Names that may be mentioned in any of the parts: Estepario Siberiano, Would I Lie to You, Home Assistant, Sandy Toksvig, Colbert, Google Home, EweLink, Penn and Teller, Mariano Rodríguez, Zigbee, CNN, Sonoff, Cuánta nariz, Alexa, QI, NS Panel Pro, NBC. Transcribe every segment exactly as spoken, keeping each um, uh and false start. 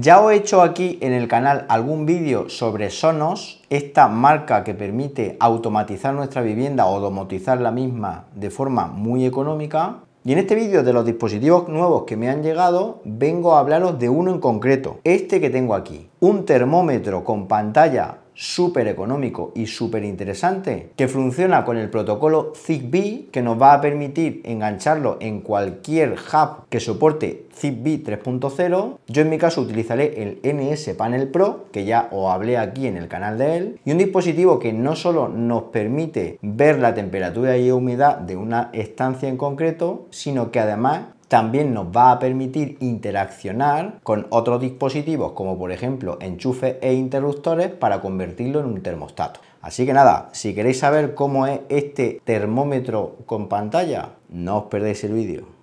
Ya os he hecho aquí en el canal algún vídeo sobre Sonoff, esta marca que permite automatizar nuestra vivienda o domotizar la misma de forma muy económica. Y en este vídeo de los dispositivos nuevos que me han llegado, vengo a hablaros de uno en concreto, este que tengo aquí. Un termómetro con pantalla súper económico y súper interesante, que funciona con el protocolo Zigbee, que nos va a permitir engancharlo en cualquier hub que soporte Zigbee tres punto cero. Yo en mi caso utilizaré el N S Panel Pro, que ya os hablé aquí en el canal de él, y un dispositivo que no solo nos permite ver la temperatura y humedad de una estancia en concreto, sino que además también nos va a permitir interaccionar con otros dispositivos, como por ejemplo enchufes e interruptores, para convertirlo en un termostato. Así que nada, si queréis saber cómo es este termómetro con pantalla, no os perdáis el vídeo.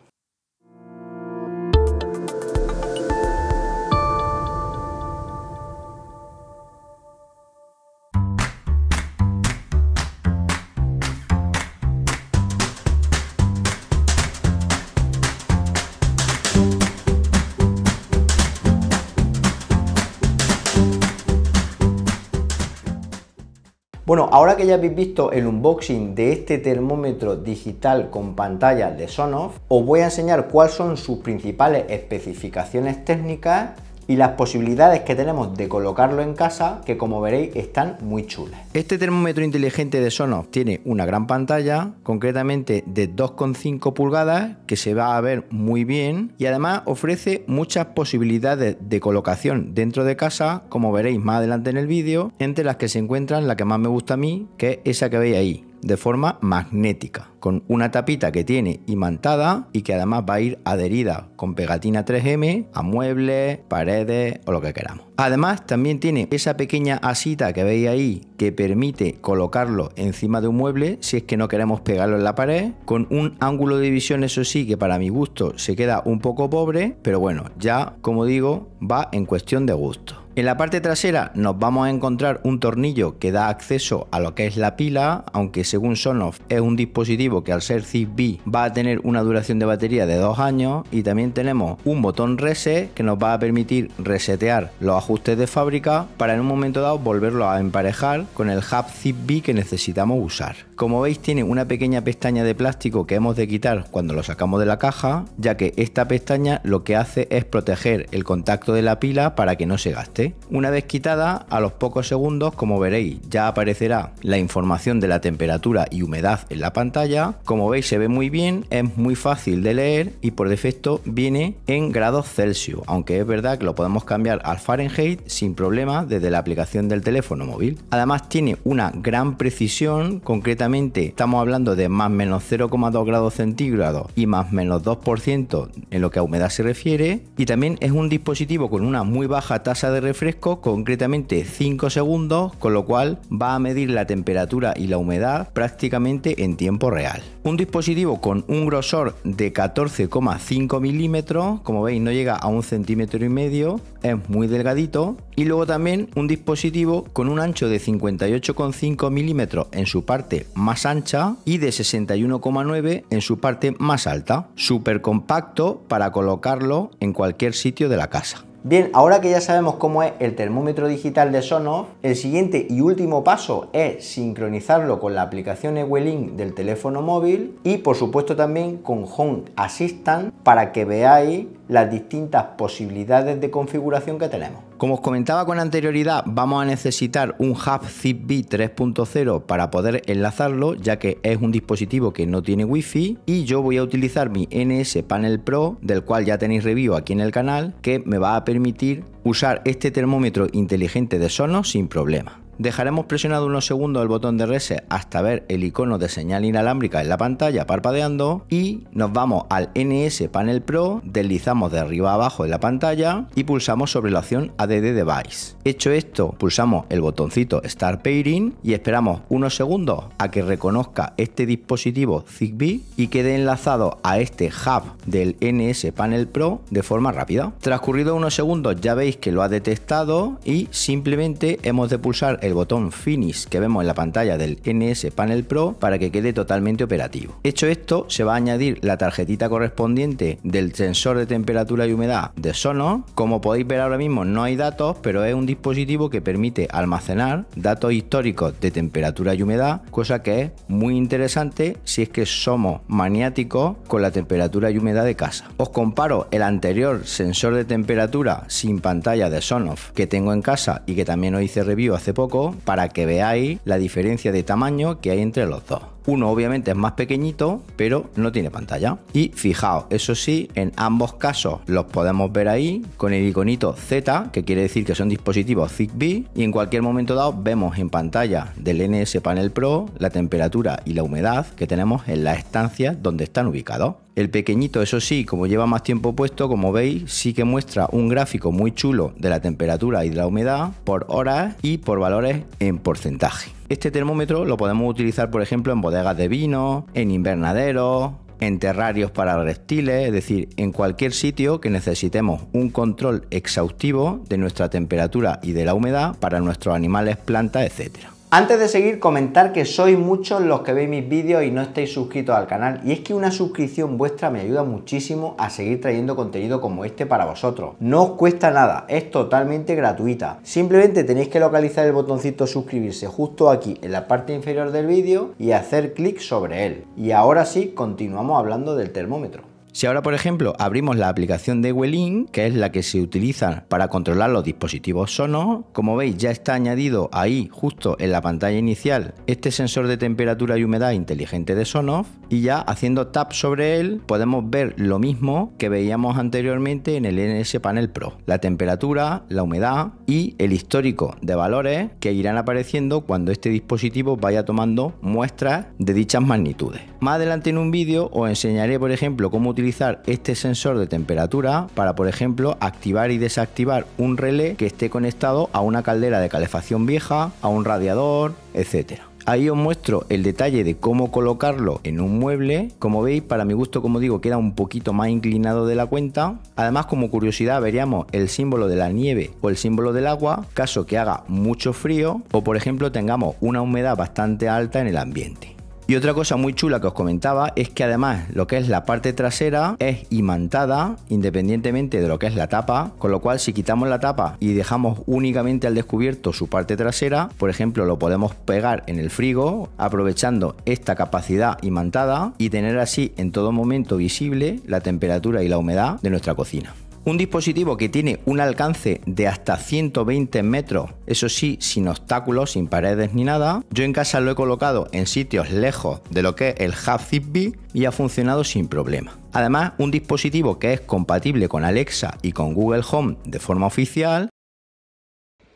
Bueno, ahora que ya habéis visto el unboxing de este termómetro digital con pantalla de Sonoff, os voy a enseñar cuáles son sus principales especificaciones técnicas y las posibilidades que tenemos de colocarlo en casa, que como veréis están muy chulas. Este termómetro inteligente de Sonoff tiene una gran pantalla, concretamente de dos coma cinco pulgadas, que se va a ver muy bien, y además ofrece muchas posibilidades de colocación dentro de casa, como veréis más adelante en el vídeo, entre las que se encuentran la que más me gusta a mí, que es esa que veis ahí, de forma magnética, con una tapita que tiene imantada y que además va a ir adherida con pegatina tres eme a muebles, paredes o lo que queramos. Además también tiene esa pequeña asita que veis ahí, que permite colocarlo encima de un mueble si es que no queremos pegarlo en la pared, con un ángulo de visión, eso sí, que para mi gusto se queda un poco pobre, pero bueno, ya como digo, va en cuestión de gusto. En la parte trasera nos vamos a encontrar un tornillo que da acceso a lo que es la pila, aunque según Sonoff es un dispositivo que al ser Zigbee va a tener una duración de batería de dos años, y también tenemos un botón reset que nos va a permitir resetear los ajustes de fábrica para en un momento dado volverlo a emparejar con el hub Zigbee que necesitamos usar. Como veis, tiene una pequeña pestaña de plástico que hemos de quitar cuando lo sacamos de la caja, ya que esta pestaña lo que hace es proteger el contacto de la pila para que no se gaste. Una vez quitada, a los pocos segundos, como veréis, ya aparecerá la información de la temperatura y humedad en la pantalla. Como veis, se ve muy bien, es muy fácil de leer y por defecto viene en grados Celsius, aunque es verdad que lo podemos cambiar al Fahrenheit sin problema desde la aplicación del teléfono móvil. Además tiene una gran precisión, concretamente estamos hablando de más menos cero coma dos grados centígrados y más menos dos por ciento en lo que a humedad se refiere, y también es un dispositivo con una muy baja tasa de refresco, concretamente cinco segundos, con lo cual va a medir la temperatura y la humedad prácticamente en tiempo real. Un dispositivo con un grosor de catorce coma cinco milímetros, como veis no llega a un centímetro y medio, es muy delgadito, y luego también un dispositivo con un ancho de cincuenta y ocho coma cinco milímetros en su parte más ancha y de sesenta y uno coma nueve en su parte más alta, súper compacto para colocarlo en cualquier sitio de la casa. Bien, ahora que ya sabemos cómo es el termómetro digital de Sonoff, el siguiente y último paso es sincronizarlo con la aplicación EweLink del teléfono móvil y por supuesto también con Home Assistant, para que veáis las distintas posibilidades de configuración que tenemos. Como os comentaba con anterioridad, vamos a necesitar un hub Zigbee tres punto cero para poder enlazarlo, ya que es un dispositivo que no tiene wifi, y yo voy a utilizar mi N S Panel Pro, del cual ya tenéis review aquí en el canal, que me va a permitir usar este termómetro inteligente de Sonoff sin problema. Dejaremos presionado unos segundos el botón de reset hasta ver el icono de señal inalámbrica en la pantalla parpadeando, y nos vamos al N S Panel Pro, deslizamos de arriba a abajo en la pantalla y pulsamos sobre la opción A D D Device. Hecho esto, pulsamos el botoncito Start Pairing y esperamos unos segundos a que reconozca este dispositivo Zigbee y quede enlazado a este hub del N S Panel Pro de forma rápida. Transcurridos unos segundos ya veis que lo ha detectado y simplemente hemos de pulsar el el botón Finish que vemos en la pantalla del N S Panel Pro para que quede totalmente operativo. Hecho esto, se va a añadir la tarjetita correspondiente del sensor de temperatura y humedad de Sonoff. Como podéis ver ahora mismo no hay datos, pero es un dispositivo que permite almacenar datos históricos de temperatura y humedad, cosa que es muy interesante si es que somos maniáticos con la temperatura y humedad de casa. Os comparo el anterior sensor de temperatura sin pantalla de Sonoff que tengo en casa y que también os hice review hace poco para que veáis la diferencia de tamaño que hay entre los dos. Uno obviamente es más pequeñito, pero no tiene pantalla. Y fijaos, eso sí, en ambos casos los podemos ver ahí con el iconito Z, que quiere decir que son dispositivos Zigbee, y en cualquier momento dado vemos en pantalla del N S Panel Pro la temperatura y la humedad que tenemos en las estancias donde están ubicados. El pequeñito, eso sí, como lleva más tiempo puesto, como veis, sí que muestra un gráfico muy chulo de la temperatura y de la humedad por horas y por valores en porcentaje. Este termómetro lo podemos utilizar, por ejemplo, en bodegas de vino, en invernaderos, en terrarios para reptiles, es decir, en cualquier sitio que necesitemos un control exhaustivo de nuestra temperatura y de la humedad para nuestros animales, plantas, etcétera. Antes de seguir, comentar que sois muchos los que veis mis vídeos y no estáis suscritos al canal, y es que una suscripción vuestra me ayuda muchísimo a seguir trayendo contenido como este para vosotros. No os cuesta nada, es totalmente gratuita. Simplemente tenéis que localizar el botoncito suscribirse justo aquí en la parte inferior del vídeo y hacer clic sobre él. Y ahora sí, continuamos hablando del termómetro. Si ahora, por ejemplo, abrimos la aplicación de EweLink, que es la que se utiliza para controlar los dispositivos Sonoff, como veis ya está añadido ahí, justo en la pantalla inicial, este sensor de temperatura y humedad inteligente de Sonoff, y ya haciendo tap sobre él podemos ver lo mismo que veíamos anteriormente en el N S Panel Pro, la temperatura, la humedad y el histórico de valores que irán apareciendo cuando este dispositivo vaya tomando muestras de dichas magnitudes. Más adelante en un vídeo os enseñaré, por ejemplo, cómo utilizar utilizar este sensor de temperatura para, por ejemplo, activar y desactivar un relé que esté conectado a una caldera de calefacción vieja, a un radiador, etcétera. Ahí os muestro el detalle de cómo colocarlo en un mueble. Como veis, para mi gusto, como digo, queda un poquito más inclinado de la cuenta. Además, como curiosidad, veríamos el símbolo de la nieve o el símbolo del agua, caso que haga mucho frío o, por ejemplo, tengamos una humedad bastante alta en el ambiente. Y otra cosa muy chula que os comentaba es que además lo que es la parte trasera es imantada independientemente de lo que es la tapa, con lo cual si quitamos la tapa y dejamos únicamente al descubierto su parte trasera, por ejemplo, lo podemos pegar en el frigo aprovechando esta capacidad imantada y tener así en todo momento visible la temperatura y la humedad de nuestra cocina. Un dispositivo que tiene un alcance de hasta ciento veinte metros, eso sí, sin obstáculos, sin paredes ni nada. Yo en casa lo he colocado en sitios lejos de lo que es el hub Zigbee y ha funcionado sin problema. Además, un dispositivo que es compatible con Alexa y con Google Home de forma oficial.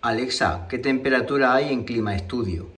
Alexa, ¿qué temperatura hay en Clima Studio?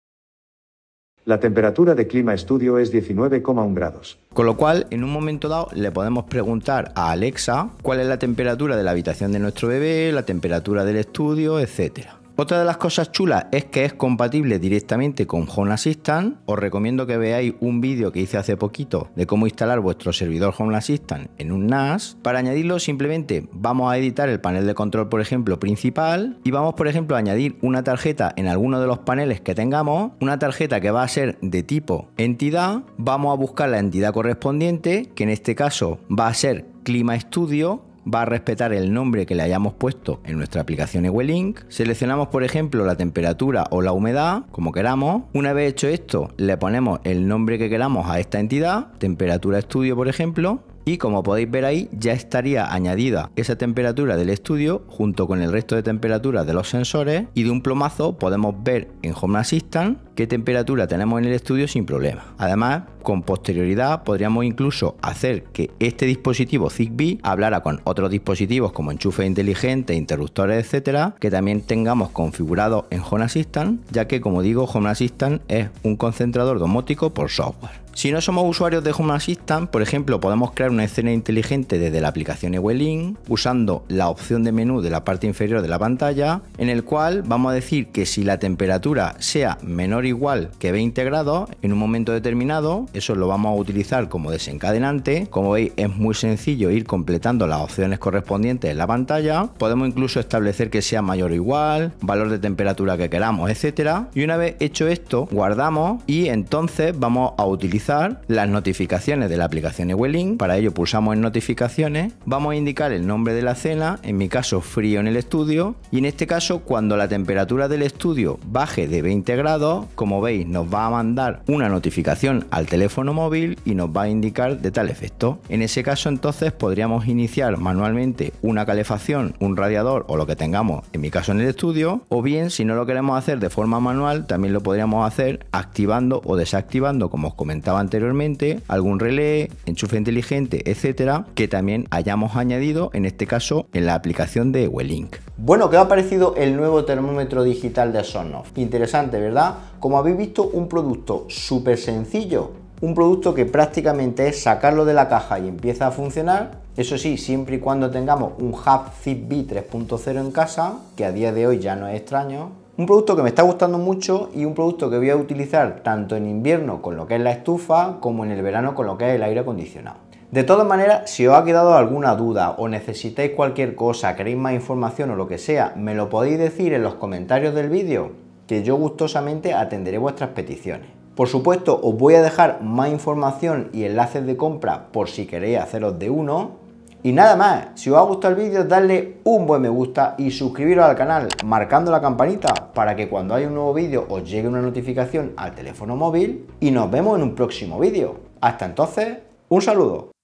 La temperatura de Clima Studio es diecinueve coma uno grados. Con lo cual, en un momento dado, le podemos preguntar a Alexa cuál es la temperatura de la habitación de nuestro bebé, la temperatura del estudio, etcétera. Otra de las cosas chulas es que es compatible directamente con Home Assistant. Os recomiendo que veáis un vídeo que hice hace poquito de cómo instalar vuestro servidor Home Assistant en un N A S. Para añadirlo simplemente vamos a editar el panel de control, por ejemplo, principal, y vamos, por ejemplo, a añadir una tarjeta en alguno de los paneles que tengamos, una tarjeta que va a ser de tipo entidad. Vamos a buscar la entidad correspondiente, que en este caso va a ser Clima Studio. Va a respetar el nombre que le hayamos puesto en nuestra aplicación EweLink. Seleccionamos, por ejemplo, la temperatura o la humedad, como queramos. Una vez hecho esto, le ponemos el nombre que queramos a esta entidad, temperatura estudio, por ejemplo. Y como podéis ver ahí, ya estaría añadida esa temperatura del estudio junto con el resto de temperaturas de los sensores, y de un plomazo podemos ver en Home Assistant qué temperatura tenemos en el estudio sin problema. Además, con posterioridad podríamos incluso hacer que este dispositivo Zigbee hablara con otros dispositivos como enchufes inteligentes, interruptores, etcétera, que también tengamos configurados en Home Assistant, ya que, como digo, Home Assistant es un concentrador domótico por software. Si no somos usuarios de Home Assistant, por ejemplo, podemos crear una escena inteligente desde la aplicación EweLink usando la opción de menú de la parte inferior de la pantalla, en el cual vamos a decir que si la temperatura sea menor o igual que veinte grados en un momento determinado, eso lo vamos a utilizar como desencadenante. Como veis, es muy sencillo ir completando las opciones correspondientes en la pantalla. Podemos incluso establecer que sea mayor o igual, valor de temperatura que queramos, etcétera. Y una vez hecho esto, guardamos y entonces vamos a utilizar las notificaciones de la aplicación EweLink. Para ello pulsamos en notificaciones, vamos a indicar el nombre de la escena, en mi caso frío en el estudio, y en este caso cuando la temperatura del estudio baje de veinte grados, como veis nos va a mandar una notificación al teléfono móvil y nos va a indicar de tal efecto. En ese caso entonces podríamos iniciar manualmente una calefacción, un radiador o lo que tengamos, en mi caso en el estudio, o bien si no lo queremos hacer de forma manual también lo podríamos hacer activando o desactivando, como os comentaba anteriormente, algún relé, enchufe inteligente, etcétera, que también hayamos añadido en este caso en la aplicación de EweLink. Bueno, ¿qué os ha parecido el nuevo termómetro digital de Sonoff? Interesante, ¿verdad? Como habéis visto, un producto súper sencillo, un producto que prácticamente es sacarlo de la caja y empieza a funcionar. Eso sí, siempre y cuando tengamos un hub Zigbee tres punto cero en casa, que a día de hoy ya no es extraño. Un producto que me está gustando mucho y un producto que voy a utilizar tanto en invierno con lo que es la estufa como en el verano con lo que es el aire acondicionado. De todas maneras, si os ha quedado alguna duda o necesitáis cualquier cosa, queréis más información o lo que sea, me lo podéis decir en los comentarios del vídeo, que yo gustosamente atenderé vuestras peticiones. Por supuesto, os voy a dejar más información y enlaces de compra por si queréis haceros de uno. Y nada más, si os ha gustado el vídeo, dadle un buen me gusta y suscribiros al canal marcando la campanita para que cuando haya un nuevo vídeo os llegue una notificación al teléfono móvil, y nos vemos en un próximo vídeo. Hasta entonces, un saludo.